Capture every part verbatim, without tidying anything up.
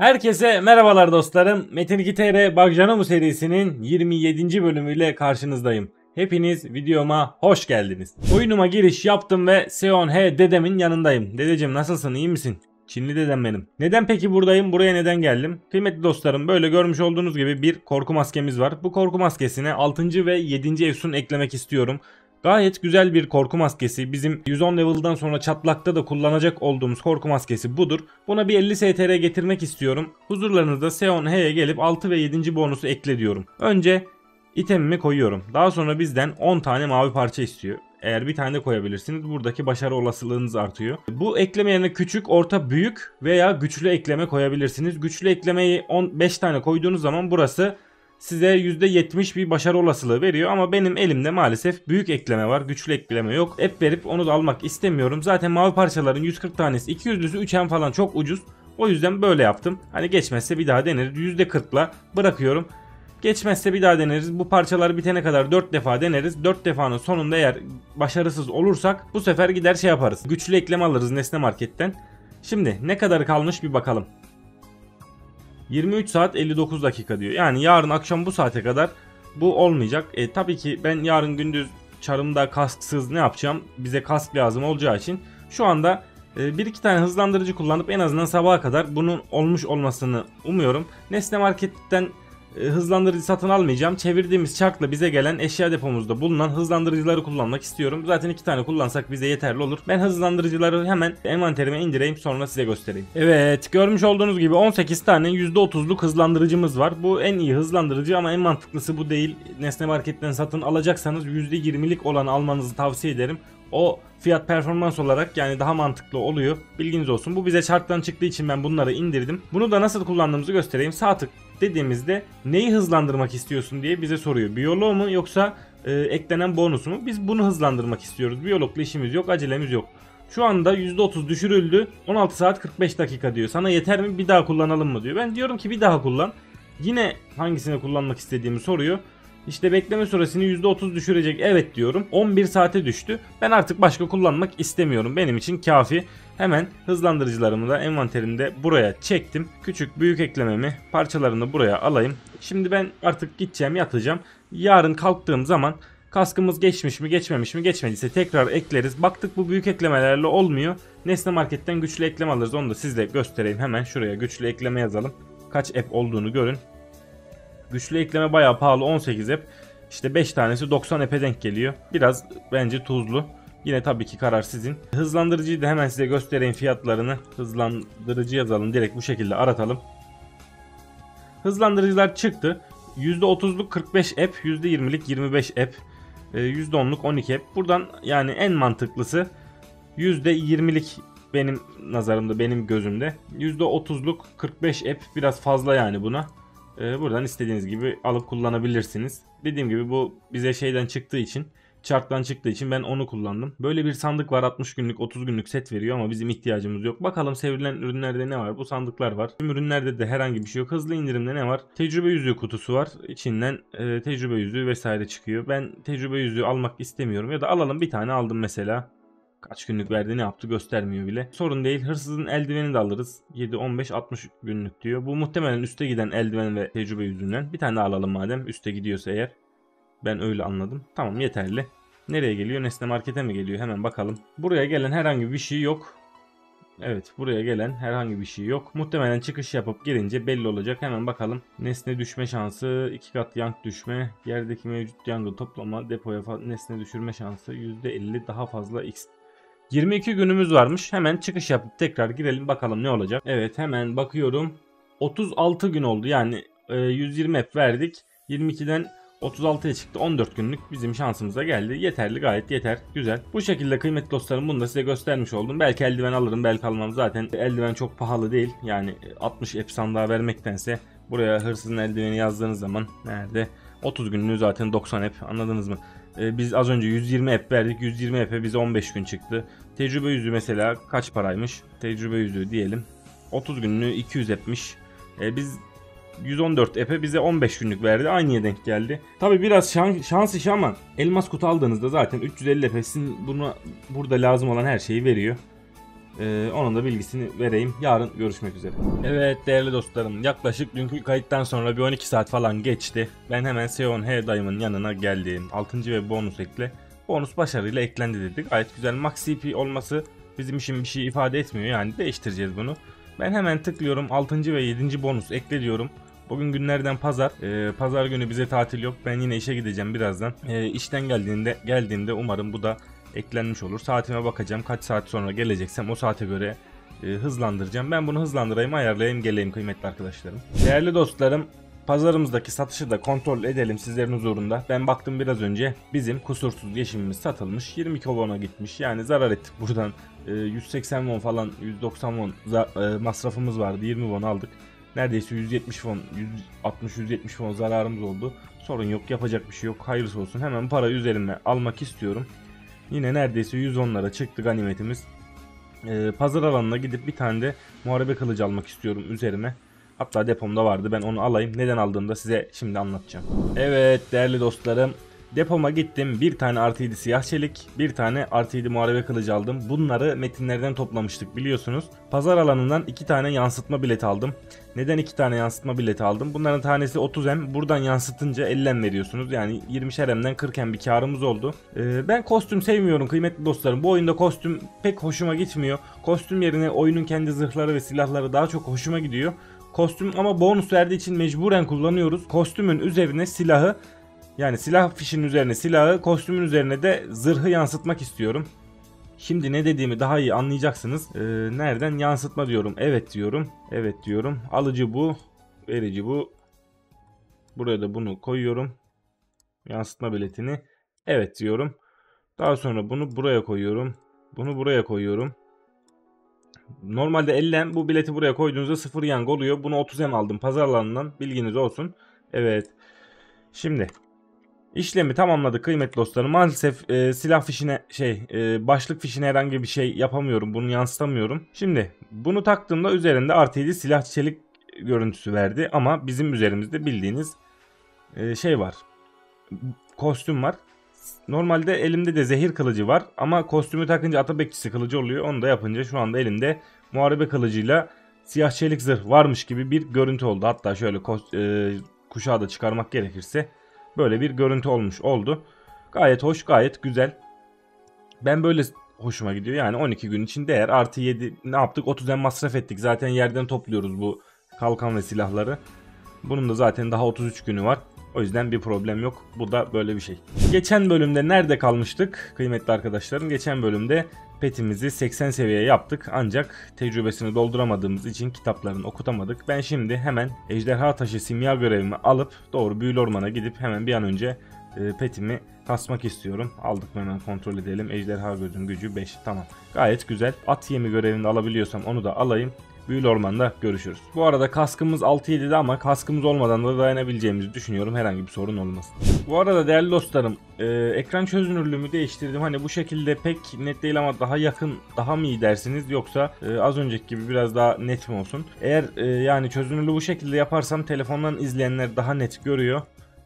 Herkese merhabalar dostlarım. Metin iki T R Bagjanamu serisinin yirmi yedinci bölümüyle karşınızdayım. Hepiniz videoma hoş geldiniz. Oyunuma giriş yaptım ve Seon-He dedemin yanındayım. Dedeciğim nasılsın, iyi misin? Çinli dedem benim. Neden peki buradayım, buraya neden geldim? Kıymetli dostlarım, böyle görmüş olduğunuz gibi bir korku maskemiz var. Bu korku maskesine altıncı ve yedinci efsun eklemek istiyorum. Gayet güzel bir korku maskesi. Bizim yüz on level'dan sonra çatlakta da kullanacak olduğumuz korku maskesi budur. Buna bir elli S T R getirmek istiyorum. Huzurlarınızda Seon-He'ye gelip altı ve yedinci bonusu ekle diyorum. Önce itemimi koyuyorum. Daha sonra bizden on tane mavi parça istiyor. Eğer bir tane de koyabilirsiniz, buradaki başarı olasılığınız artıyor. Bu ekleme yerine küçük, orta, büyük veya güçlü ekleme koyabilirsiniz. Güçlü eklemeyi on beş tane koyduğunuz zaman burası size yüzde yetmiş bir başarı olasılığı veriyor ama benim elimde maalesef büyük ekleme var, güçlü ekleme yok. Hep verip onu da almak istemiyorum. Zaten mavi parçaların yüz kırk tanesi iki yüzlüsü üç M falan, çok ucuz. O yüzden böyle yaptım. Hani geçmezse bir daha deneriz. yüzde kırkla bırakıyorum. Geçmezse bir daha deneriz. Bu parçalar bitene kadar dört defa deneriz. dört defanın sonunda eğer başarısız olursak bu sefer gider şey yaparız. Güçlü ekleme alırız Nesne Market'ten. Şimdi ne kadar kalmış bir bakalım. yirmi üç saat elli dokuz dakika diyor. Yani yarın akşam bu saate kadar bu olmayacak. E, tabii ki ben yarın gündüz çarımda kasksız ne yapacağım? Bize kask lazım olacağı için şu anda e, bir iki tane hızlandırıcı kullanıp en azından sabaha kadar bunun olmuş olmasını umuyorum. Nesne Market'ten e, hızlandırıcı satın almayacağım. Çevirdiğimiz çarkla bize gelen eşya depomuzda bulunan hızlandırıcıları kullanmak istiyorum. Zaten iki tane kullansak bize yeterli olur. Ben hızlandırıcıları hemen envanterime indireyim, sonra size göstereyim. Evet, görmüş olduğunuz gibi on sekiz tane yüzde otuzluk hızlandırıcımız var. Bu en iyi hızlandırıcı ama en mantıklısı bu değil. Nesne Market'ten satın alacaksanız yüzde yirmilik olanı almanızı tavsiye ederim. O fiyat performans olarak yani daha mantıklı oluyor. Bilginiz olsun. Bu bize çarktan çıktığı için ben bunları indirdim. Bunu da nasıl kullandığımızı göstereyim. Sağ tık dediğimizde neyi hızlandırmak istiyorsun diye bize soruyor. Biyoloğu mu yoksa e, eklenen bonusu mu? Biz bunu hızlandırmak istiyoruz. Biyologla işimiz yok, acelemiz yok. Şu anda yüzde otuz düşürüldü. on altı saat kırk beş dakika diyor. Sana yeter mi, bir daha kullanalım mı diyor. Ben diyorum ki bir daha kullan. Yine hangisini kullanmak istediğimi soruyor. İşte bekleme süresini yüzde otuz düşürecek, evet diyorum. on bir saate düştü. Ben artık başka kullanmak istemiyorum. Benim için kafi. Hemen hızlandırıcılarımı da envanterimde buraya çektim. Küçük büyük eklememi, parçalarını buraya alayım. Şimdi ben artık gideceğim, yatacağım. Yarın kalktığım zaman kaskımız geçmiş mi geçmemiş mi, geçmediyse tekrar ekleriz. Baktık bu büyük eklemelerle olmuyor. Nesne Market'ten güçlü ekleme alırız. Onu da sizle göstereyim. Hemen şuraya güçlü ekleme yazalım. Kaç app olduğunu görün. Güçlü ekleme bayağı pahalı, on sekiz app. İşte beş tanesi doksan app'e denk geliyor. Biraz bence tuzlu. Yine tabii ki karar sizin. Hızlandırıcıyı da hemen size göstereyim fiyatlarını. Hızlandırıcı yazalım, direkt bu şekilde aratalım. Hızlandırıcılar çıktı. yüzde otuzluk kırk beş app, yüzde yirmilik yirmi beş app, yüzde onluk on iki app. Buradan yani en mantıklısı yüzde yirmilik benim nazarımda, benim gözümde. yüzde otuzluk kırk beş app biraz fazla yani buna. Buradan istediğiniz gibi alıp kullanabilirsiniz. Dediğim gibi bu bize şeyden çıktığı için, çarktan çıktığı için ben onu kullandım. Böyle bir sandık var, altmış günlük otuz günlük set veriyor ama bizim ihtiyacımız yok. Bakalım sevilen ürünlerde ne var? Bu sandıklar var. Tüm ürünlerde de herhangi bir şey yok. Hızlı indirimde ne var? Tecrübe yüzüğü kutusu var. İçinden e, tecrübe yüzüğü vesaire çıkıyor. Ben tecrübe yüzüğü almak istemiyorum. Ya da alalım, bir tane aldım mesela. Kaç günlük verdi, ne yaptı göstermiyor bile. Sorun değil. Hırsızın eldiveni de alırız. yedi, on beş, altmış günlük diyor. Bu muhtemelen üste giden eldiven ve tecrübe yüzüğünden. Bir tane daha alalım madem üste gidiyorsa eğer. Ben öyle anladım. Tamam, yeterli. Nereye geliyor? Nesne Market'e mi geliyor? Hemen bakalım. Buraya gelen herhangi bir şey yok. Evet, buraya gelen herhangi bir şey yok. Muhtemelen çıkış yapıp girince belli olacak. Hemen bakalım. Nesne düşme şansı, iki kat yank düşme, yerdeki mevcut yangı toplama, depoya nesne düşürme şansı yüzde elli daha fazla x. yirmi iki günümüz varmış. Hemen çıkış yapıp tekrar girelim, bakalım ne olacak. Evet, hemen bakıyorum. otuz altı gün oldu. Yani yüz yirmi app verdik. yirmi ikiden otuz altıya çıktı. on dört günlük bizim şansımıza geldi. Yeterli, gayet yeter. Güzel. Bu şekilde kıymetli dostlarım, bunu da size göstermiş oldum. Belki eldiven alırım, belki almam. Zaten eldiven çok pahalı değil. Yani altmış app sandığa vermektense buraya hırsızın eldiveni yazdığınız zaman nerede? otuz günlüğü zaten doksan app, anladınız mı? Ee, biz az önce yüz yirmi app verdik. yüz yirmi app'e bize on beş gün çıktı. Tecrübe yüzüğü mesela kaç paraymış? Tecrübe yüzüğü diyelim. otuz günlüğü iki yüz app'miş. Ee, biz yüz on dört app'e bize on beş günlük verdi. Aynıya denk geldi. Tabi biraz şans, şans işi ama elmas kutu aldığınızda zaten üç yüz elli app'e sizin buna, burada lazım olan her şeyi veriyor. Ee, onun da bilgisini vereyim. Yarın görüşmek üzere. Evet değerli dostlarım, yaklaşık dünkü kayıttan sonra bir on iki saat falan geçti. Ben hemen Seon-He dayımın yanına geldim. altıncı ve bonus ekle. Bonus başarıyla eklendi dedik. Gayet güzel. Max C P olması bizim için bir şey ifade etmiyor. Yani değiştireceğiz bunu. Ben hemen tıklıyorum. altı ve yedinci bonus ekle diyorum. Bugün günlerden pazar. Ee, pazar günü bize tatil yok. Ben yine işe gideceğim birazdan. Ee, işten geldiğinde, geldiğimde umarım bu da eklenmiş olur. Saatime bakacağım. Kaç saat sonra geleceksem o saate göre e, hızlandıracağım. Ben bunu hızlandırayım, ayarlayayım, geleyim kıymetli arkadaşlarım. Değerli dostlarım, pazarımızdaki satışı da kontrol edelim sizlerin huzurunda. Ben baktım biraz önce, bizim kusursuz yeşimimiz satılmış. yirmi iki won'a gitmiş. Yani zarar ettik buradan. E, yüz seksen won falan, yüz doksan won e, masrafımız vardı. yirmi won aldık. Neredeyse yüz yetmiş won, yüz altmış yüz yetmiş won zararımız oldu. Sorun yok, yapacak bir şey yok. Hayırlısı olsun. Hemen para üzerime almak istiyorum. Yine neredeyse yüz onlara çıktı ganimetimiz. Ee, pazar alanına gidip bir tane de muharebe kılıcı almak istiyorum üzerime. Hatta depomda vardı, ben onu alayım. Neden aldığımda size şimdi anlatacağım. Evet değerli dostlarım, depoma gittim. Bir tane artıydı siyah çelik, bir tane artıydı muharebe kılıcı aldım. Bunları metinlerden toplamıştık biliyorsunuz. Pazar alanından iki tane yansıtma bileti aldım. Neden iki tane yansıtma bileti aldım? Bunların tanesi otuz em. Buradan yansıtınca elli em veriyorsunuz. Yani yirmişer em'den kırk em bir karımız oldu. Ee, ben kostüm sevmiyorum kıymetli dostlarım. Bu oyunda kostüm pek hoşuma gitmiyor. Kostüm yerine oyunun kendi zırhları ve silahları daha çok hoşuma gidiyor. Kostüm ama bonus verdiği için mecburen kullanıyoruz. Kostümün üzerine silahı, yani silah fişinin üzerine silahı, kostümün üzerine de zırhı yansıtmak istiyorum. Şimdi ne dediğimi daha iyi anlayacaksınız. Ee, nereden yansıtma diyorum. Evet diyorum. Evet diyorum. Alıcı bu. Verici bu. Buraya da bunu koyuyorum. Yansıtma biletini. Evet diyorum. Daha sonra bunu buraya koyuyorum. Bunu buraya koyuyorum. Normalde elli em. Bu bileti buraya koyduğunuzda sıfır yang oluyor. Bunu otuz em aldım pazarlarından. Bilginiz olsun. Evet. Şimdi İşlemi tamamladık kıymetli dostlarım. Maalesef e, silah fişine şey e, başlık fişine herhangi bir şey yapamıyorum. Bunu yansıtamıyorum. Şimdi bunu taktığımda üzerinde artı yedi silah çelik görüntüsü verdi. Ama bizim üzerimizde bildiğiniz e, şey var. Kostüm var. Normalde elimde de zehir kılıcı var. Ama kostümü takınca atabekçisi kılıcı oluyor. Onu da yapınca şu anda elimde muharebe kılıcıyla siyah çelik zırh varmış gibi bir görüntü oldu. Hatta şöyle e, kuşağı da çıkarmak gerekirse. Böyle bir görüntü olmuş oldu. Gayet hoş, gayet güzel. Ben böyle hoşuma gidiyor. Yani on iki gün için değer. Artı yedi ne yaptık? otuz em masraf ettik. Zaten yerden topluyoruz bu kalkan ve silahları. Bunun da zaten daha otuz üç günü var. O yüzden bir problem yok. Bu da böyle bir şey. Geçen bölümde nerede kalmıştık kıymetli arkadaşlarım? Geçen bölümde petimizi seksen seviye yaptık. Ancak tecrübesini dolduramadığımız için kitaplarını okutamadık. Ben şimdi hemen ejderha taşı simya görevimi alıp doğru büyülü ormana gidip hemen bir an önce petimi kasmak istiyorum. Aldık mı hemen kontrol edelim. Ejderha gözün gücü beş. Tamam. Gayet güzel. At yemi görevini alabiliyorsam onu da alayım. Büyülü ormanda görüşürüz. Bu arada kaskımız altı yedi'de ama kaskımız olmadan da dayanabileceğimizi düşünüyorum. Herhangi bir sorun olmaz. Bu arada değerli dostlarım, e, ekran çözünürlüğümü değiştirdim. Hani bu şekilde pek net değil ama daha yakın daha mı iyi dersiniz, yoksa e, az önceki gibi biraz daha net mi olsun? Eğer e, yani çözünürlüğü bu şekilde yaparsam telefondan izleyenler daha net görüyor.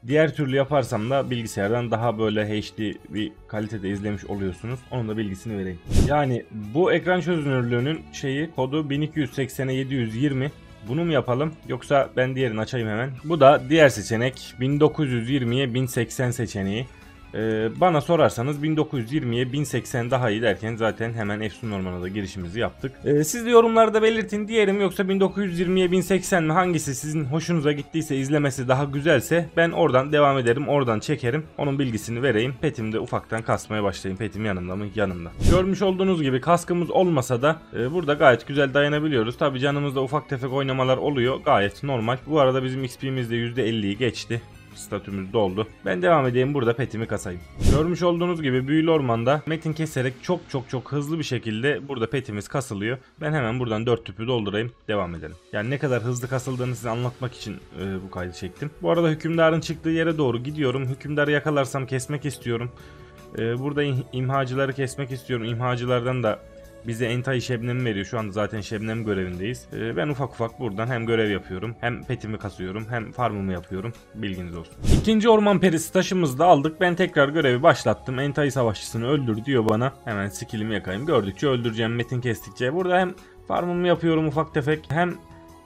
Diğer türlü yaparsam da bilgisayardan daha böyle H D bir kalitede izlemiş oluyorsunuz. Onun da bilgisini vereyim. Yani bu ekran çözünürlüğünün şeyi kodu bin iki yüz seksene yedi yüz yirmi. Bunu mu yapalım, yoksa ben diğerini açayım hemen. Bu da diğer seçenek bin dokuz yüz yirmiye bin seksen seçeneği. Ee, bana sorarsanız bin dokuz yüz yirmiye bin seksen daha iyi derken zaten hemen Efsun Orman'a da girişimizi yaptık. Ee, siz de yorumlarda belirtin, diğerim yoksa bin dokuz yüz yirmiye bin seksen mi, hangisi sizin hoşunuza gittiyse, izlemesi daha güzelse ben oradan devam ederim, oradan çekerim. Onun bilgisini vereyim. Petimde ufaktan kasmaya başlayayım. Petim yanımda mı? Yanımda. Görmüş olduğunuz gibi kaskımız olmasa da e, burada gayet güzel dayanabiliyoruz. Tabi canımızda ufak tefek oynamalar oluyor. Gayet normal. Bu arada bizim X P'miz de yüzde elliyi geçti. Statümüz doldu. Ben devam edeyim, burada petimi kasayım. Görmüş olduğunuz gibi büyülü ormanda metin keserek çok çok çok hızlı bir şekilde burada petimiz kasılıyor. Ben hemen buradan dört tüpü doldurayım, devam edelim. Yani ne kadar hızlı kasıldığını size anlatmak için e, bu kaydı çektim. Bu arada hükümdarın çıktığı yere doğru gidiyorum. Hükümdarı yakalarsam kesmek istiyorum. E, burada imhacıları kesmek istiyorum. İmhacılardan da bize Entay Şebnem'i veriyor. Şu anda zaten Şebnem görevindeyiz. Ee, ben ufak ufak buradan hem görev yapıyorum, hem petimi kasıyorum, hem farmımı yapıyorum. Bilginiz olsun. İkinci orman perisi taşımızı da aldık. Ben tekrar görevi başlattım. Entay savaşçısını öldür diyor bana. Hemen skillimi yakayım. Gördükçe öldüreceğim, metin kestikçe. Burada hem farmımı yapıyorum ufak tefek, hem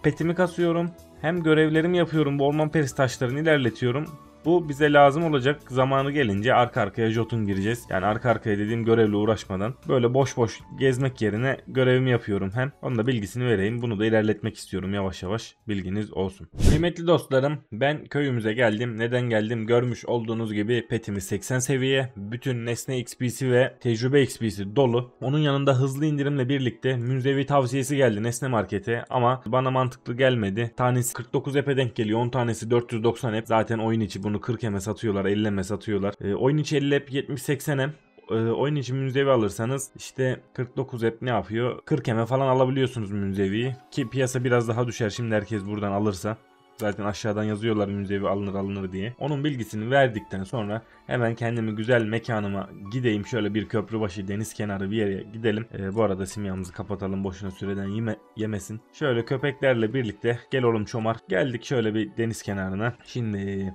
petimi kasıyorum, hem görevlerimi yapıyorum. Bu orman perisi taşlarını ilerletiyorum. Bu bize lazım olacak. Zamanı gelince arka arkaya jotun gireceğiz. Yani arka arkaya dediğim görevle uğraşmadan böyle boş boş gezmek yerine görevimi yapıyorum hem. Onun da bilgisini vereyim. Bunu da ilerletmek istiyorum yavaş yavaş. Bilginiz olsun. Kıymetli dostlarım, ben köyümüze geldim. Neden geldim? Görmüş olduğunuz gibi petimiz seksen seviye. Bütün nesne X P'si ve tecrübe X P'si dolu. Onun yanında hızlı indirimle birlikte münzevi tavsiyesi geldi Nesne Market'e. Ama bana mantıklı gelmedi. Tanesi kırk dokuz epe denk geliyor. on tanesi dört yüz doksan ep. Zaten oyun içi bunu kırk eme satıyorlar, elli eme satıyorlar. E, oyun içi elli ep, yetmiş seksen em. E, oyun içi münzevi alırsanız işte kırk dokuz ep ne yapıyor? kırk eme falan alabiliyorsunuz münzeviyi. Ki piyasa biraz daha düşer şimdi herkes buradan alırsa. Zaten aşağıdan yazıyorlar münzevi alınır alınır diye. Onun bilgisini verdikten sonra hemen kendimi güzel mekanıma gideyim. Şöyle bir köprü başı, deniz kenarı bir yere gidelim. Ee, bu arada simyamızı kapatalım, boşuna süreden yeme, yemesin. Şöyle köpeklerle birlikte gel oğlum çomar. Geldik şöyle bir deniz kenarına. Şimdi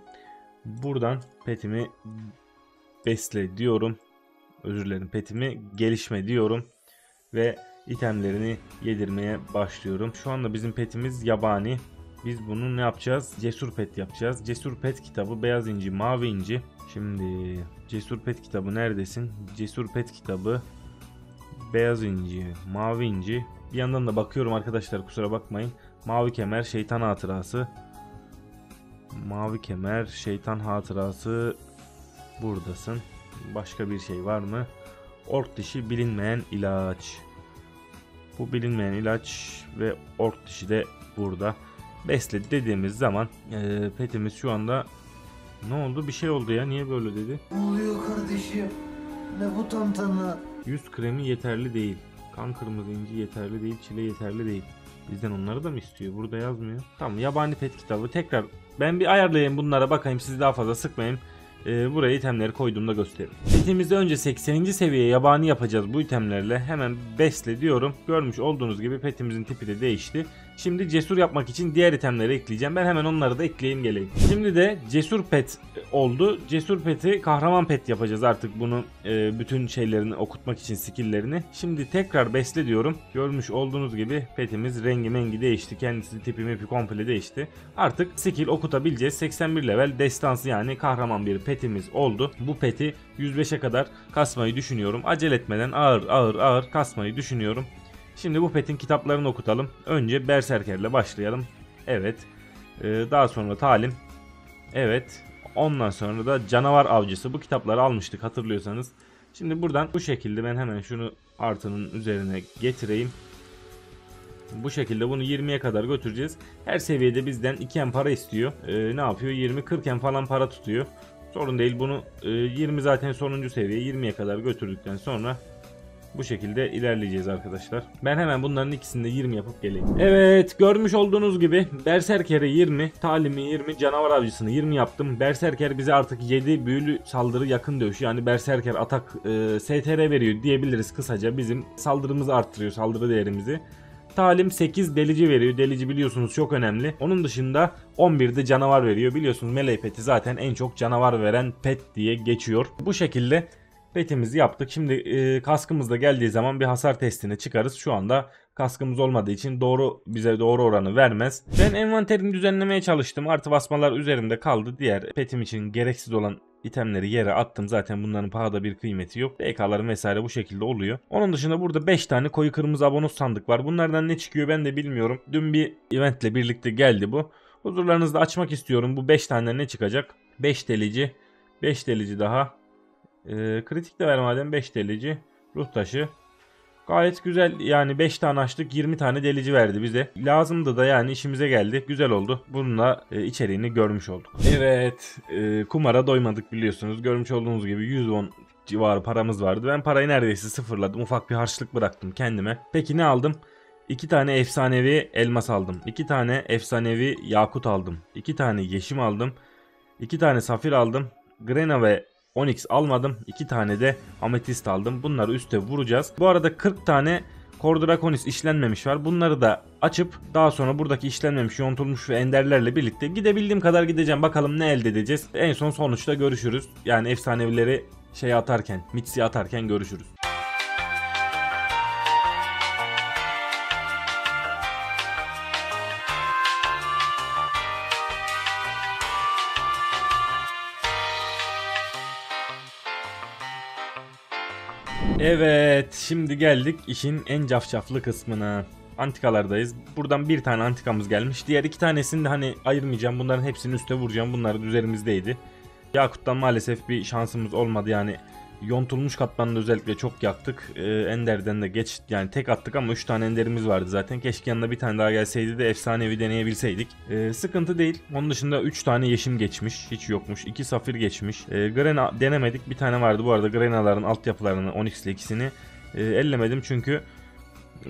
buradan petimi besle diyorum. Özür dilerim, petimi gelişme diyorum. Ve itemlerini yedirmeye başlıyorum. Şu anda bizim petimiz yabani. Biz bunu ne yapacağız? Cesur pet yapacağız. Cesur pet kitabı, beyaz inci, mavi inci. Şimdi cesur pet kitabı neredesin? Cesur pet kitabı, beyaz inci, mavi inci. Bir yandan da bakıyorum arkadaşlar, kusura bakmayın. Mavi kemer, şeytan hatırası. Mavi kemer, şeytan hatırası, buradasın. Başka bir şey var mı? Ork dişi, bilinmeyen ilaç. Bu bilinmeyen ilaç ve ork dişi de burada. Besle dediğimiz zaman e, petimiz şu anda ne oldu? Bir şey oldu ya, niye böyle dedi? Ne oluyor kardeşim? Ne bu tantana? Yüz kremi yeterli değil. Kan kırmızı inci yeterli değil. Çile yeterli değil. Bizden onları da mı istiyor? Burada yazmıyor. Tamam, yabani pet kitabı. Tekrar ben bir ayarlayayım bunlara, bakayım, sizi daha fazla sıkmayayım. Ee, buraya itemleri koyduğumda gösteririm. Petimizde önce sekseninci seviye yabani yapacağız bu itemlerle. Hemen besle diyorum. Görmüş olduğunuz gibi petimizin tipi de değişti. Şimdi cesur yapmak için diğer itemleri ekleyeceğim. Ben hemen onları da ekleyeyim geleyim. Şimdi de cesur pet oldu. Cesur peti kahraman pet yapacağız artık bunu. E, bütün şeylerini okutmak için, skilllerini. Şimdi tekrar besle diyorum. Görmüş olduğunuz gibi petimiz rengi mengi değişti. Kendisi tipi mipi komple değişti. Artık skill okutabileceğiz. seksen bir level destansı, yani kahraman bir petimiz oldu. Bu peti yüz beşe kadar kasmayı düşünüyorum. Acele etmeden ağır ağır ağır kasmayı düşünüyorum. Şimdi bu petin kitaplarını okutalım. Önce berserkerle başlayalım. Evet. Ee, daha sonra talim. Evet. Ondan sonra da canavar avcısı. Bu kitapları almıştık hatırlıyorsanız. Şimdi buradan bu şekilde ben hemen şunu artının üzerine getireyim. Bu şekilde bunu yirmiye kadar götüreceğiz. Her seviyede bizden iki em para istiyor. Ee, ne yapıyor? yirmi kırk em falan para tutuyor. Sorun değil, bunu yirmi zaten sonuncu seviye, yirmiye kadar götürdükten sonra bu şekilde ilerleyeceğiz arkadaşlar. Ben hemen bunların ikisini de yirmi yapıp geleyim. Evet, görmüş olduğunuz gibi berserker'e yirmi, talimi yirmi, canavar avcısını yirmi yaptım. Berserker bize artık yedi büyülü saldırı yakın dövüşü, yani berserker atak e, S T R veriyor diyebiliriz kısaca. Bizim saldırımızı arttırıyor, saldırı değerimizi. Talim sekiz delici veriyor. Delici biliyorsunuz çok önemli. Onun dışında on birde canavar veriyor. Biliyorsunuz melee peti zaten en çok canavar veren pet diye geçiyor. Bu şekilde petimizi yaptık. Şimdi e, kaskımız da geldiği zaman bir hasar testine çıkarız. Şu anda kaskımız olmadığı için doğru bize doğru oranı vermez. Ben envanterimi düzenlemeye çalıştım. Artı basmalar üzerimde kaldı. Diğer petim için gereksiz olan itemleri yere attım. Zaten bunların pahada bir kıymeti yok. D K'ların vesaire bu şekilde oluyor. Onun dışında burada beş tane koyu kırmızı abonos sandık var. Bunlardan ne çıkıyor ben de bilmiyorum. Dün bir eventle birlikte geldi bu. Huzurlarınızda açmak istiyorum. Bu beş tane ne çıkacak? beş delici. beş delici daha. Ee, kritik de ver madem. beş delici. Ruh taşı. Gayet güzel yani, beş tane açtık, yirmi tane delici verdi bize. Lazımdı da yani, işimize geldi, güzel oldu. Bununla e, içeriğini görmüş olduk. Evet, e, kumara doymadık biliyorsunuz. Görmüş olduğunuz gibi yüz on civarı paramız vardı. Ben parayı neredeyse sıfırladım, ufak bir harçlık bıraktım kendime. Peki ne aldım? iki tane efsanevi elmas aldım, iki tane efsanevi yakut aldım, iki tane yeşim aldım, iki tane safir aldım. Grena ve on x almadım. iki tane de ametist aldım. Bunları üste vuracağız. Bu arada kırk tane Cordraconis işlenmemiş var. Bunları da açıp daha sonra buradaki işlenmemiş, yontulmuş ve enderlerle birlikte gidebildiğim kadar gideceğim. Bakalım ne elde edeceğiz. En son sonuçta görüşürüz. Yani efsanevileri şeye atarken, Mitsi'ye atarken görüşürüz. Evet, şimdi geldik işin en cafcaflı kısmına. Antikalardayız. Buradan bir tane antikamız gelmiş. Diğer iki tanesini de hani ayırmayacağım. Bunların hepsini üste vuracağım. Bunlar üzerimizdeydi. Yakut'tan maalesef bir şansımız olmadı. Yani yontulmuş katmanını özellikle çok yaktık. Ee, Ender'den de geç, yani tek attık ama üç tane Ender'imiz vardı zaten. Keşke yanına bir tane daha gelseydi de efsanevi deneyebilseydik. Ee, sıkıntı değil. Onun dışında üç tane yeşim geçmiş. Hiç yokmuş. iki safir geçmiş. Ee, Grena denemedik. Bir tane vardı bu arada. Grena'ların altyapılarını, on x'li ikisini e, ellemedim çünkü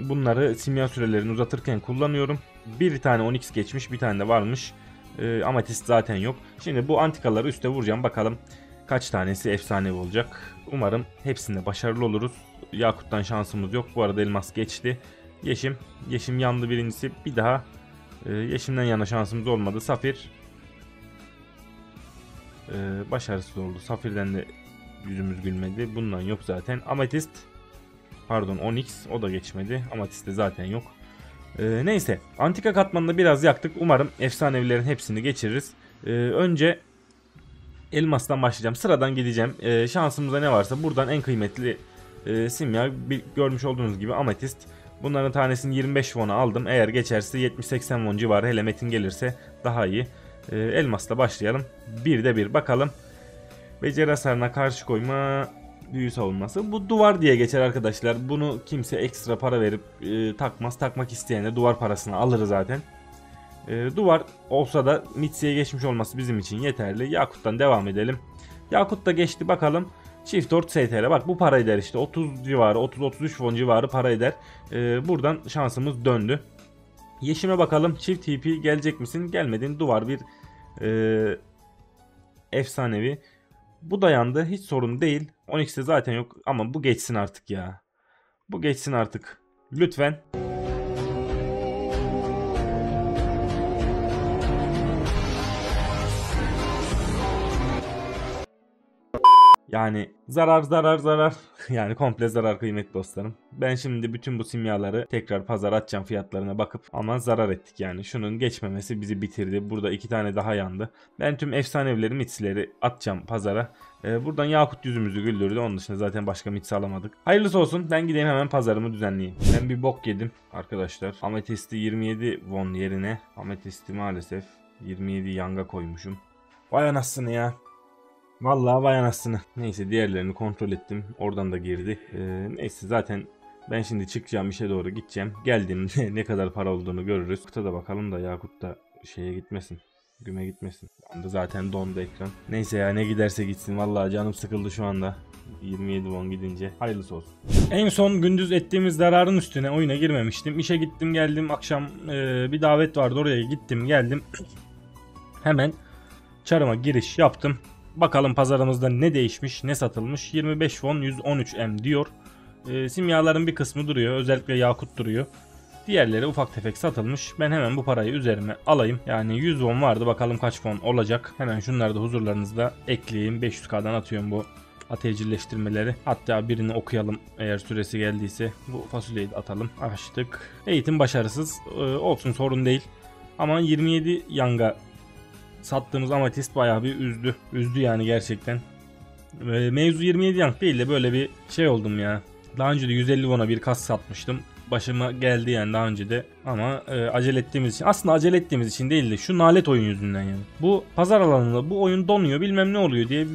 bunları simya sürelerini uzatırken kullanıyorum. Bir tane on x geçmiş. Bir tane de varmış. Ee, amatist zaten yok. Şimdi bu antikaları üste vuracağım. Bakalım kaç tanesi efsanevi olacak. Umarım hepsinde başarılı oluruz. Yakut'tan şansımız yok. Bu arada elmas geçti. Yeşim. Yeşim yandı birincisi. Bir daha e, yeşimden yana şansımız olmadı. Safir. E, başarısız oldu. Safir'den de yüzümüz gülmedi. Bundan yok zaten. Ametist. Pardon, on x. O da geçmedi. Ametist de zaten yok. E, neyse. Antika katmanını biraz yaktık. Umarım efsanevilerin hepsini geçiririz. E, önce elmastan başlayacağım. Sıradan gideceğim. Ee, şansımıza ne varsa buradan en kıymetli e, simya bir, görmüş olduğunuz gibi ametist. Bunların tanesini yirmi beş won'a aldım. Eğer geçerse yetmiş seksen won civarı, hele Metin gelirse daha iyi. Ee, elmasla başlayalım. Bir de bir bakalım. Beceri hasarına karşı koyma, büyü savunması. Bu duvar diye geçer arkadaşlar. Bunu kimse ekstra para verip e, takmaz. Takmak isteyene duvar parasını alır zaten. Duvar olsa da Mitsi'ye geçmiş olması bizim için yeterli. Yakut'tan devam edelim. Yakut da geçti, bakalım. Çift dört S T R. Bak bu para eder işte. otuz civarı, otuz otuz üç won civarı para eder. Ee, buradan şansımız döndü. Yeşime bakalım. Çift T P gelecek misin? Gelmedin. Duvar bir e, efsanevi. Bu dayandı. Hiç sorun değil. on x'de zaten yok. Ama bu geçsin artık ya. Bu geçsin artık. Lütfen. Yani zarar zarar zarar. Yani komple zarar kıymetli dostlarım. Ben şimdi bütün bu simyaları tekrar pazara atacağım fiyatlarına bakıp, ama zarar ettik yani. Şunun geçmemesi bizi bitirdi. Burada iki tane daha yandı. Ben tüm efsanevileri, mitsileri atacağım pazara. Ee, buradan Yakut yüzümüzü güldürdü. Onun dışında zaten başka mitsi alamadık. Hayırlısı olsun. Ben gideyim hemen pazarımı düzenleyeyim. Ben bir bok yedim arkadaşlar. Ametisti yirmi yedi won yerine ametisti maalesef yirmi yedi yanga koymuşum. Vay anasını ya. Vallahi vay anasını. Neyse, diğerlerini kontrol ettim. Oradan da girdi. Ee, neyse, zaten ben şimdi çıkacağım, işe doğru gideceğim. Geldiğimde ne kadar para olduğunu görürüz. Kuta da bakalım da Yakut da şeye gitmesin. Güme gitmesin. Şu anda zaten dondu ekran. Neyse ya, ne giderse gitsin. Vallahi canım sıkıldı şu anda. yirmi yedi won gidince. Hayırlısı olsun. En son gündüz ettiğimiz zararın üstüne oyuna girmemiştim. İşe gittim geldim. Akşam e, bir davet vardı, oraya gittim geldim. Hemen çarıma giriş yaptım. Bakalım pazarımızda ne değişmiş, ne satılmış. yirmi beş won yüz on üç em diyor. E, simyaların bir kısmı duruyor. Özellikle Yakut duruyor. Diğerleri ufak tefek satılmış. Ben hemen bu parayı üzerime alayım. Yani yüz won vardı. Bakalım kaç won olacak. Hemen şunları da huzurlarınızda ekleyeyim. beş yüz k'dan atıyorum bu ateycilleştirmeleri. Hatta birini okuyalım eğer süresi geldiyse. Bu fasulyeyi de atalım. Açtık. Eğitim başarısız. E, olsun, sorun değil. Ama yirmi yedi yanga sattığımız amatist bayağı bir üzdü. Üzdü yani gerçekten. Mevzu yirmi yedi yank değil de böyle bir şey oldum ya. Daha önce de yüz elli won'a bir kas satmıştım. Başıma geldi yani daha önce de. Ama e, acele ettiğimiz için. Aslında acele ettiğimiz için değil de şu nalet oyun yüzünden yani. Bu pazar alanında bu oyun donuyor, bilmem ne oluyor diye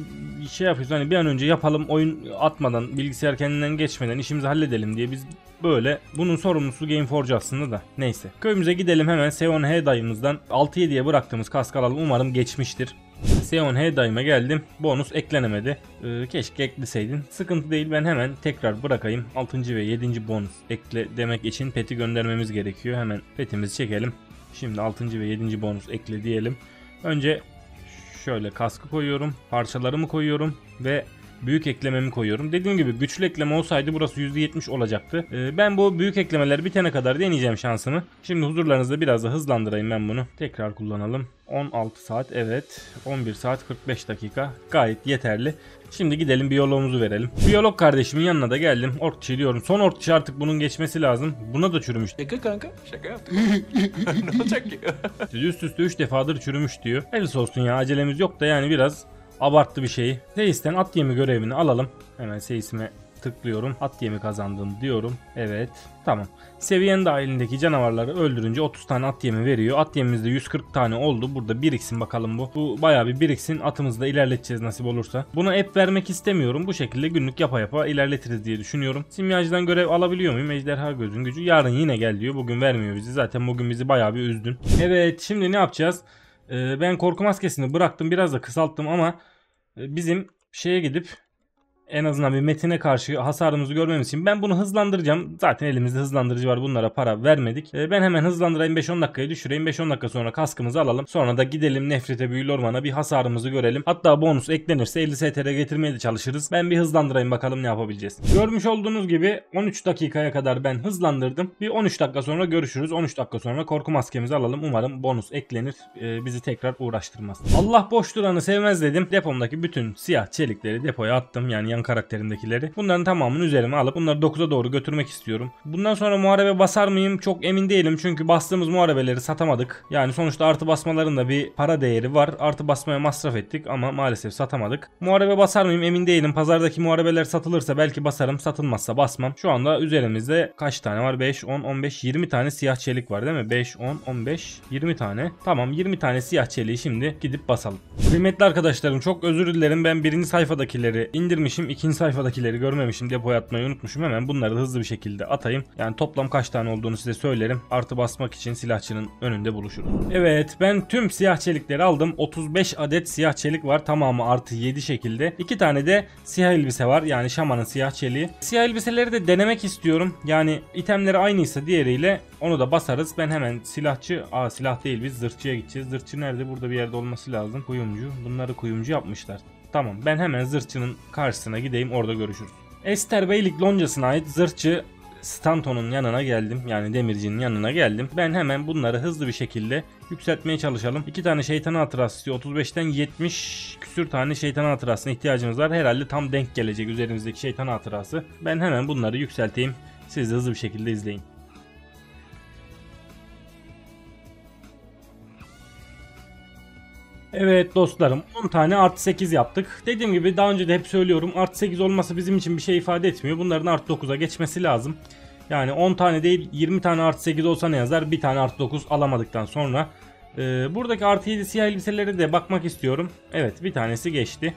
bir şey yapıyoruz. Hani bir an önce yapalım, oyun atmadan, bilgisayar kendinden geçmeden işimizi halledelim diye biz böyle. Bunun sorumlusu GameForge aslında da. Neyse. Köyümüze gidelim hemen. Seon-He dayımızdan altı yedi'ye bıraktığımız kask alalım. Umarım geçmiştir. Seon-He dayıma geldim. Bonus eklenemedi. Ee, keşke ekleseydin. Sıkıntı değil. Ben hemen tekrar bırakayım. altıncı ve yedinci bonus ekle demek için peti göndermemiz gerekiyor. Hemen petimizi çekelim. Şimdi altıncı ve yedinci bonus ekle diyelim. Önce şöyle kaskı koyuyorum, parçalarımı koyuyorum ve büyük eklememi koyuyorum. Dediğim gibi güçlü ekleme olsaydı burası yüzde yetmiş olacaktı. Ee, ben bu büyük eklemeler bitene kadar deneyeceğim şansımı. Şimdi huzurlarınızda biraz da hızlandırayım ben bunu. Tekrar kullanalım. on altı saat, evet. on bir saat kırk beş dakika. Gayet yeterli. Şimdi gidelim biyoloğumuzu verelim. Biyolog kardeşimin yanına da geldim. Ortçı diyorum. Son ortçı artık bunun geçmesi lazım. Buna da çürümüş. Şaka kanka. Şaka yaptık. Ne olacak ki? Üst üste üç defadır çürümüş diyor. Hayırlısı olsun ya, acelemiz yok da yani biraz abarttı bir şeyi. Seis'ten at yemi görevini alalım. Hemen Seis'ime tıklıyorum. At yemi kazandım diyorum. Evet. Tamam. Seviyen dahilindeki canavarları öldürünce otuz tane at yemi veriyor. At yemimizde yüz kırk tane oldu. Burada biriksin bakalım bu. Bu bayağı bir biriksin. Atımızı da ilerleteceğiz nasip olursa. Buna app vermek istemiyorum. Bu şekilde günlük yapa yapa ilerletiriz diye düşünüyorum. Simyacıdan görev alabiliyor muyum? Ejderha gözün gücü. Yarın yine gel diyor. Bugün vermiyor bizi. Zaten bugün bizi bayağı bir üzdün. Evet. Şimdi ne yapacağız? Ben korku maskesini bıraktım, biraz da kısalttım ama bizim şeye gidip en azından bir Metin'e karşı hasarımızı görmemiz için ben bunu hızlandıracağım. Zaten elimizde hızlandırıcı var, bunlara para vermedik. Ben hemen hızlandırayım, beş on dakikaya düşüreyim, beş on dakika sonra kaskımızı alalım. Sonra da gidelim nefrete büyülü ormana, bir hasarımızı görelim. Hatta bonus eklenirse elli S T R getirmeye de çalışırız. Ben bir hızlandırayım bakalım ne yapabileceğiz. Görmüş olduğunuz gibi on üç dakikaya kadar ben hızlandırdım. Bir on üç dakika sonra görüşürüz. on üç dakika sonra korku maskemizi alalım. Umarım bonus eklenir, bizi tekrar uğraştırmaz. Allah boş duranı sevmez dedim. Depomdaki bütün siyah çelikleri depoya attım, yani yan karakterindekileri. Bunların tamamını üzerime alıp bunları dokuza doğru götürmek istiyorum. Bundan sonra muharebe basar mıyım? Çok emin değilim. Çünkü bastığımız muharebeleri satamadık. Yani sonuçta artı basmaların da bir para değeri var. Artı basmaya masraf ettik ama maalesef satamadık. Muharebe basar mıyım? Emin değilim. Pazardaki muharebeler satılırsa belki basarım. Satılmazsa basmam. Şu anda üzerimizde kaç tane var? beş, on, on beş, yirmi tane siyah çelik var değil mi? beş, on, on beş, yirmi tane. Tamam, yirmi tane siyah çeliği şimdi gidip basalım. Kıymetli arkadaşlarım, çok özür dilerim. Ben birinci sayfadakileri indirmişim. İkinci sayfadakileri görmemişim, depoya atmayı unutmuşum. Hemen bunları hızlı bir şekilde atayım. Yani toplam kaç tane olduğunu size söylerim. Artı basmak için silahçının önünde buluşuruz. Evet, ben tüm siyah çelikleri aldım. otuz beş adet siyah çelik var. Tamamı artı yedi şekilde. iki tane de siyah elbise var. Yani şamanın siyah çeliği. Siyah elbiseleri de denemek istiyorum. Yani itemleri aynıysa diğeriyle onu da basarız. Ben hemen silahçı, aa silah değil biz zırhçıya gideceğiz. Zırhçı nerede? Burada bir yerde olması lazım. Kuyumcu. Bunları kuyumcu yapmışlar. Tamam, ben hemen zırhçının karşısına gideyim, orada görüşürüz. Ester Beylik loncasına ait zırhçı Stanton'un yanına geldim. Yani demircinin yanına geldim. Ben hemen bunları hızlı bir şekilde yükseltmeye çalışalım. iki tane şeytanı hatırası, otuz beşten yetmiş küsür tane şeytanı hatırasına ihtiyacımız var. Herhalde tam denk gelecek üzerimizdeki şeytanı hatırası. Ben hemen bunları yükselteyim. Siz de hızlı bir şekilde izleyin. Evet dostlarım, on tane artı sekiz yaptık. Dediğim gibi daha önce de hep söylüyorum, artı sekiz olması bizim için bir şey ifade etmiyor. Bunların artı dokuza geçmesi lazım. Yani on tane değil yirmi tane artı sekiz olsa ne yazar? Bir tane artı dokuz alamadıktan sonra. Ee, buradaki artı yedi siyah elbiselere de bakmak istiyorum. Evet, bir tanesi geçti.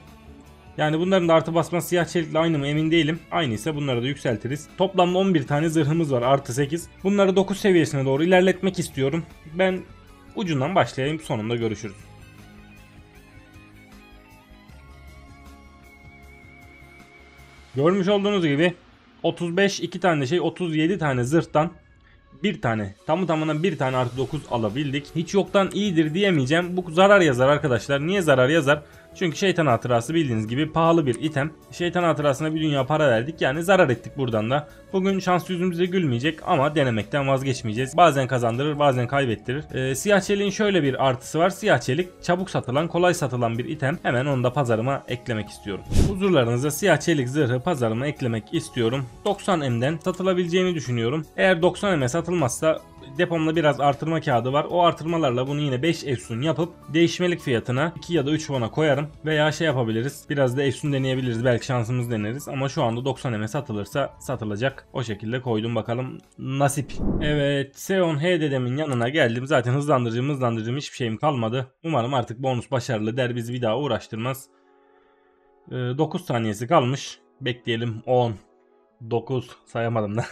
Yani bunların da artı basma siyah çelikle aynı mı emin değilim. Aynıysa bunları da yükseltiriz. Toplamda on bir tane zırhımız var artı sekiz. Bunları dokuz seviyesine doğru ilerletmek istiyorum. Ben ucundan başlayayım, sonunda görüşürüz. Görmüş olduğunuz gibi otuz beş iki tane şey, otuz yedi tane zırhtan bir tane, tamı tamına bir tane artı dokuz alabildik. Hiç yoktan iyidir diyemeyeceğim. Bu zarar yazar arkadaşlar. Niye zarar yazar? Çünkü şeytan hatırası bildiğiniz gibi pahalı bir item. Şeytan hatırasına bir dünya para verdik, yani zarar ettik buradan da. Bugün şans yüzümüze gülmeyecek ama denemekten vazgeçmeyeceğiz. Bazen kazandırır, bazen kaybettirir. Ee, siyah çeliğin şöyle bir artısı var. Siyah çelik çabuk satılan, kolay satılan bir item. Hemen onu da pazarıma eklemek istiyorum. Huzurlarınıza siyah çelik zırhı pazarıma eklemek istiyorum. doksan M'den satılabileceğini düşünüyorum. Eğer doksan M'e satılmazsa depomda biraz artırma kağıdı var. O artırmalarla bunu yine beş efsun yapıp değişmelik fiyatına iki ya da üç bona koyarım. Veya şey yapabiliriz, biraz da efsun deneyebiliriz, belki şansımız deneriz. Ama şu anda doksan M'e satılırsa satılacak. O şekilde koydum, bakalım nasip. Evet, Seon-He dedemin yanına geldim. Zaten hızlandırıcım hızlandırıcım hiçbir şeyim kalmadı. Umarım artık bonus başarılı der, bizi bir daha uğraştırmaz. ee, dokuz saniyesi kalmış. Bekleyelim. On dokuz sayamadım da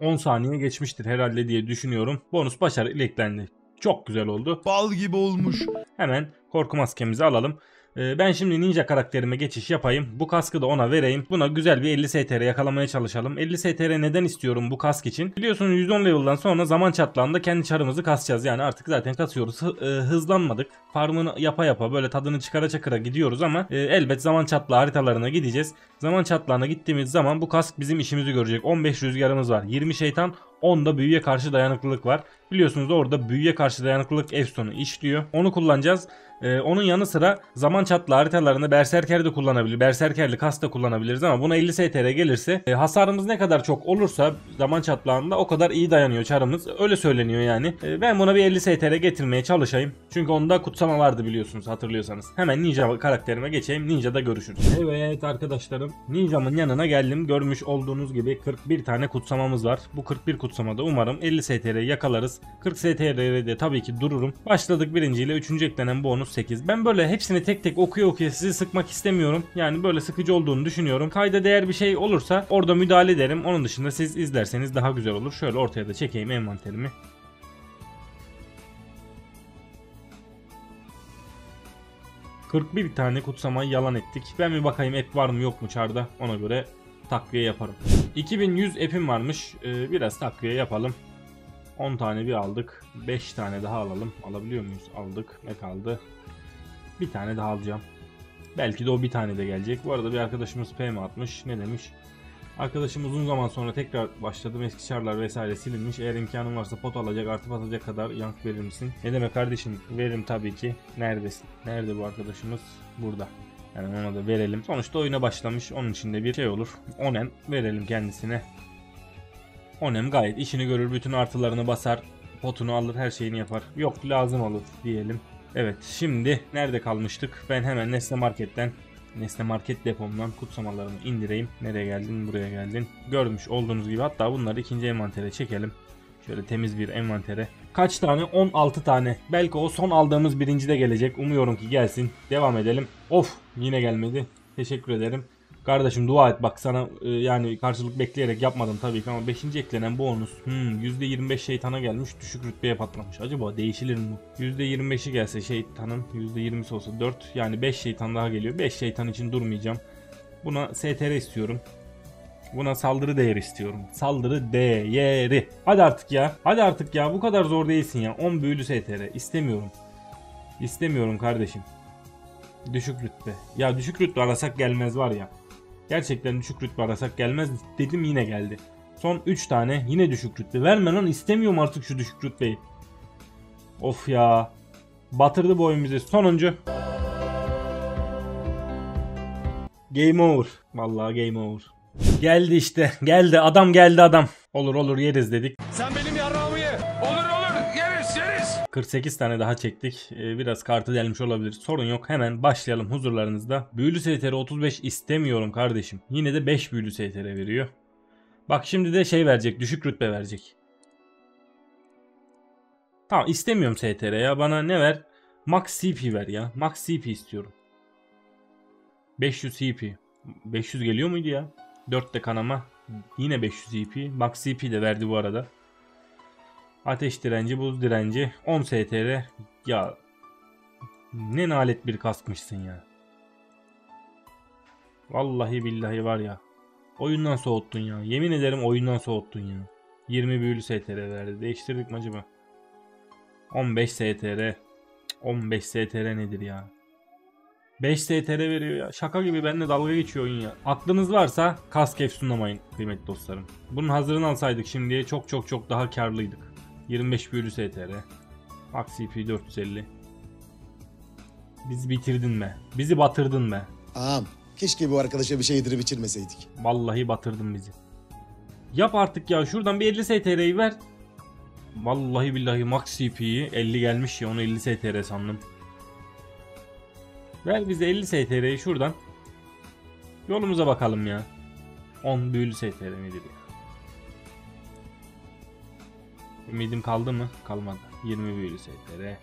on saniye geçmiştir herhalde diye düşünüyorum. Bonus başarı eklendi. Çok güzel oldu. Bal gibi olmuş. Hemen korku maskemizi alalım. Ee, ben şimdi ninja karakterime geçiş yapayım. Bu kaskı da ona vereyim. Buna güzel bir elli S T R yakalamaya çalışalım. elli S T R neden istiyorum bu kask için? Biliyorsunuz yüz on level'dan sonra zaman çatlağında kendi çarımızı kasacağız. Yani artık zaten kasıyoruz. Hı, e, hızlanmadık. Farmını yapa yapa böyle tadını çıkara çıkara gidiyoruz ama e, elbet zaman çatlağı haritalarına gideceğiz. Zaman çatlağına gittiğimiz zaman bu kask bizim işimizi görecek. on beş rüzgarımız var. yirmi şeytan. onda büyüye karşı dayanıklılık var. Biliyorsunuz orada büyüye karşı dayanıklılık Efson'u işliyor. Onu kullanacağız. Ee, onun yanı sıra zaman çatlı haritalarında berserker de kullanabilir. Berserkerli kas da kullanabiliriz ama buna elli S T R gelirse e, hasarımız ne kadar çok olursa zaman çatlağında o kadar iyi dayanıyor çarımız. Öyle söyleniyor yani. E, ben buna bir elli S T R getirmeye çalışayım. Çünkü onda kutsama vardı biliyorsunuz, hatırlıyorsanız. Hemen ninja karakterime geçeyim. Ninja'da görüşürüz. Evet arkadaşlarım, ninjamın yanına geldim. Görmüş olduğunuz gibi kırk bir tane kutsamamız var. Bu kırk bir kutsamada umarım elli S T R'yi yakalarız. kırk S T R'de tabii ki dururum. Başladık birinciyle. Üçüncü eklenen bonus sekiz. Ben böyle hepsini tek tek okuya okuya sizi sıkmak istemiyorum. Yani böyle sıkıcı olduğunu düşünüyorum. Kayda değer bir şey olursa orada müdahale ederim. Onun dışında siz izlerseniz daha güzel olur. Şöyle ortaya da çekeyim envanterimi. kırk bir tane kutsamayı yalan ettik. Ben bir bakayım app var mı yok mu çarda. Ona göre takviye yaparım. iki bin yüz app'im varmış. Ee, biraz takviye yapalım. on tane bir aldık. beş tane daha alalım. Alabiliyor muyuz? Aldık. Ne kaldı? Bir tane daha alacağım. Belki de o bir tane de gelecek. Bu arada bir arkadaşımız P M atmış. Ne demiş? Arkadaşım uzun zaman sonra tekrar başladım. Eski çarlar vesaire silinmiş. Eğer imkanım varsa pot alacak, artıp atacak kadar yank verir misin? Ne demek kardeşim? Veririm tabii ki. Neredesin? Nerede bu arkadaşımız? Burada. Yani ona da verelim. Sonuçta oyuna başlamış. Onun için de bir şey olur. Onen verelim kendisine. Onem gayet işini görür. Bütün artılarını basar. Potunu alır. Her şeyini yapar. Yok lazım olur diyelim. Evet, şimdi nerede kalmıştık? Ben hemen Nesne Market'ten, Nesne Market depomdan kutsamalarımı indireyim. Nereye geldin? Buraya geldin. Görmüş olduğunuz gibi, hatta bunları ikinci envantere çekelim. Şöyle temiz bir envantere. Kaç tane? on altı tane. Belki o son aldığımız birinci de gelecek. Umuyorum ki gelsin. Devam edelim. Of, yine gelmedi. Teşekkür ederim. Kardeşim dua et bak, sana e, yani karşılık bekleyerek yapmadım tabii ki ama beşinci eklenen bonus hmm, yüzde yirmi beş şeytana gelmiş, düşük rütbeye patlamış. Acaba değişilir mi? yüzde yirmi beşi gelse şeytanın, yüzde yirmisi olsa dört, yani beş şeytan daha geliyor. beş şeytan için durmayacağım. Buna S T R istiyorum. Buna saldırı değeri istiyorum. Saldırı değeri. Hadi artık ya. Hadi artık ya. Bu kadar zor değilsin ya. on büyülü S T R. İstemiyorum. İstemiyorum kardeşim. Düşük rütbe. Ya düşük rütbe arasak gelmez var ya. Gerçekten düşük rütbe arasak gelmez dedim, yine geldi. Son üç tane yine düşük rütbe. Verme lan, istemiyorum artık şu düşük rütbeyi. Of ya. Batırdı bu oyun bizi. Sonuncu. Game over. Vallahi game over. Geldi işte. Geldi adam, geldi adam. Olur olur yeriz dedik. Sen benim yarrağımı ye. Olur olur yeriz yeriz. kırk sekiz tane daha çektik. Biraz kartı delmiş olabilir. Sorun yok. Hemen başlayalım huzurlarınızda. Büyülü S T R otuz beş istemiyorum kardeşim. Yine de beş büyülü S T R veriyor. Bak şimdi de şey verecek. Düşük rütbe verecek. Tamam, istemiyorum S T R ya. Bana ne ver? Max C P ver ya. Max C P istiyorum. beş yüz C P. beş yüz geliyor muydu ya? dört de kanama. Yine beş yüz E P. Max E P de verdi bu arada. Ateş direnci, buz direnci. on S T R. Ya ne nalet bir kaskmışsın ya. Vallahi billahi var ya. Oyundan soğuttun ya. Yemin ederim oyundan soğuttun ya. yirmi büyülü S T R verdi. Değiştirdik mi acaba? on beş S T R. on beş S T R nedir ya? beş S T R veriyor ya. Şaka gibi benimle dalga geçiyor oyun ya. Aklınız varsa kask efsunlamayın kıymetli dostlarım. Bunun hazırını alsaydık şimdiye çok çok çok daha karlıydık. yirmi beş büyülü S T R. Max C P dört yüz elli. Bizi bitirdin be. Bizi batırdın be. Ağam keşke bu arkadaşa bir şey yedirip içirmeseydik. Vallahi batırdın bizi. Yap artık ya, şuradan bir elli S T R'yi ver. Vallahi billahi Max C P'yi elli gelmiş ya, onu elli S T R sandım. Ver bize elli S T R'yi şuradan. Yolumuza bakalım ya. on büyülü S T R nedir ya? Ümidim kaldı mı? Kalmadı. yirmi büyülü S T R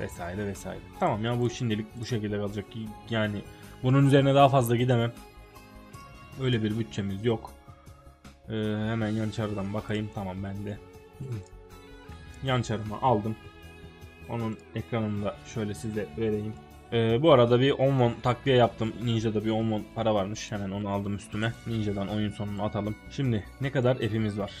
vesaire vesaire. Tamam ya, bu şimdilik bu şekilde kalacak. Yani bunun üzerine daha fazla gidemem. Öyle bir bütçemiz yok. Ee, hemen yan çardan bakayım. Tamam, ben de yan çarımı aldım. Onun ekranını da şöyle size vereyim. Ee, bu arada bir on won takviye yaptım. Ninja'da bir on won para varmış. Hemen onu aldım üstüme. Ninja'dan oyun sonunu atalım. Şimdi ne kadar F'imiz var?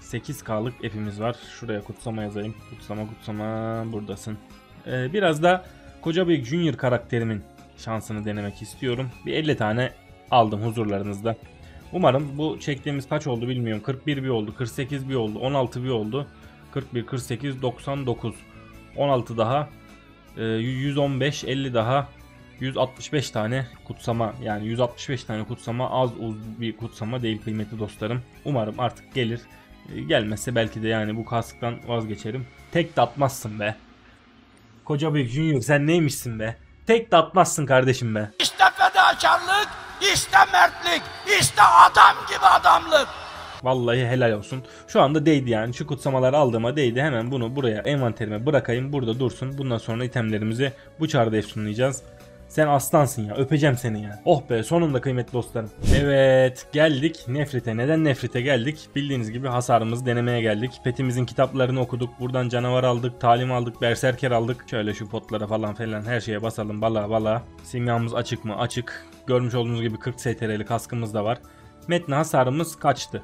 sekiz kalık F'imiz var. Şuraya kutsama yazayım. Kutsama kutsama buradasın. Ee, biraz da KOCABIYIK Junior karakterimin şansını denemek istiyorum. Bir elli tane aldım huzurlarınızda. Umarım bu çektiğimiz kaç oldu bilmiyorum. kırk bir bir oldu, kırk sekiz bir oldu, on altı bir oldu. kırk bir, kırk sekiz, doksan dokuz. on altı daha. yüz on beş, elli daha. yüz altmış beş tane kutsama, yani yüz altmış beş tane kutsama az uz bir kutsama değil kıymetli dostlarım. Umarım artık gelir. Gelmezse belki de yani bu kasktan vazgeçerim. Tek de atmazsın be. KOCABIYIK Junior sen neymişsin be. Tek de atmazsın kardeşim be. İşte fedakarlık, işte mertlik, işte adam gibi adamlık. Vallahi helal olsun. Şu anda değdi yani. Şu kutsamaları aldığıma değdi. Hemen bunu buraya envanterime bırakayım. Burada dursun. Bundan sonra itemlerimizi bu çarda efsunlayacağız. Sen aslansın ya. Öpeceğim seni ya. Oh be, sonunda kıymetli dostlarım. Evet, geldik nefrete. Neden nefrete geldik? Bildiğiniz gibi hasarımızı denemeye geldik. Petimizin kitaplarını okuduk. Buradan canavar aldık. Talim aldık. Berserker aldık. Şöyle şu potlara falan falan her şeye basalım. Bala bala. Simyamız açık mı? Açık. Görmüş olduğunuz gibi kırk S T R'li kaskımız da var. Metne hasarımız kaçtı?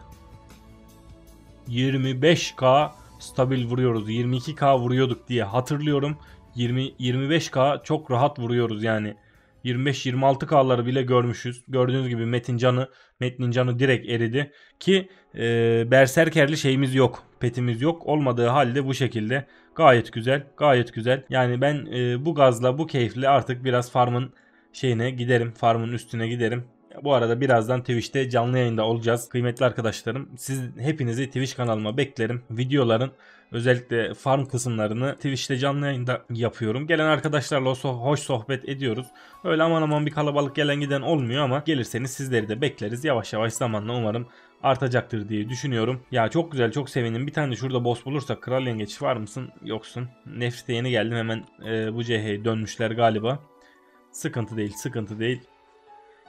yirmi beş K stabil vuruyoruz. yirmi iki K vuruyorduk diye hatırlıyorum. yirmi yirmi beş K çok rahat vuruyoruz yani. yirmi beş yirmi altı K'ları bile görmüşüz. Gördüğünüz gibi Metin canı, Metin canı direkt eridi ki e, berserkerli şeyimiz yok. Petimiz yok. Olmadığı halde bu şekilde gayet güzel, gayet güzel. Yani ben e, bu gazla, bu keyifle artık biraz farmın şeyine giderim. Farmın üstüne giderim. Bu arada birazdan Twitch'te canlı yayında olacağız. Kıymetli arkadaşlarım, siz hepinizi Twitch kanalıma beklerim. Videoların özellikle farm kısımlarını Twitch'te canlı yayında yapıyorum. Gelen arkadaşlarla hoş sohbet ediyoruz. Öyle aman aman bir kalabalık gelen giden olmuyor ama gelirseniz sizleri de bekleriz. Yavaş yavaş zamanla umarım artacaktır diye düşünüyorum. Ya çok güzel, çok sevindim. Bir tane de şurada boss bulursak. Kral yengeç var mısın? Yoksun. Nefrite yeni geldim hemen e, bu C H'ye dönmüşler galiba. Sıkıntı değil, sıkıntı değil.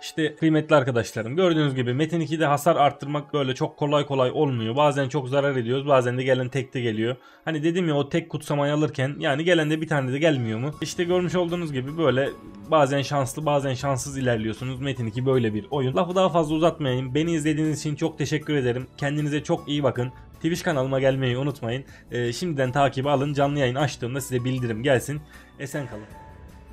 İşte kıymetli arkadaşlarım, gördüğünüz gibi Metin iki'de hasar arttırmak böyle çok kolay kolay olmuyor. Bazen çok zarar ediyoruz, bazen de gelen tek de geliyor. Hani dedim ya, o tek kutsamayı alırken yani gelen de bir tane de gelmiyor mu? İşte görmüş olduğunuz gibi böyle bazen şanslı bazen şanssız ilerliyorsunuz. Metin iki böyle bir oyun. Lafı daha fazla uzatmayayım. Beni izlediğiniz için çok teşekkür ederim. Kendinize çok iyi bakın. Twitch kanalıma gelmeyi unutmayın. Ee, şimdiden takibi alın. Canlı yayın açtığımda size bildirim gelsin. Esen kalın.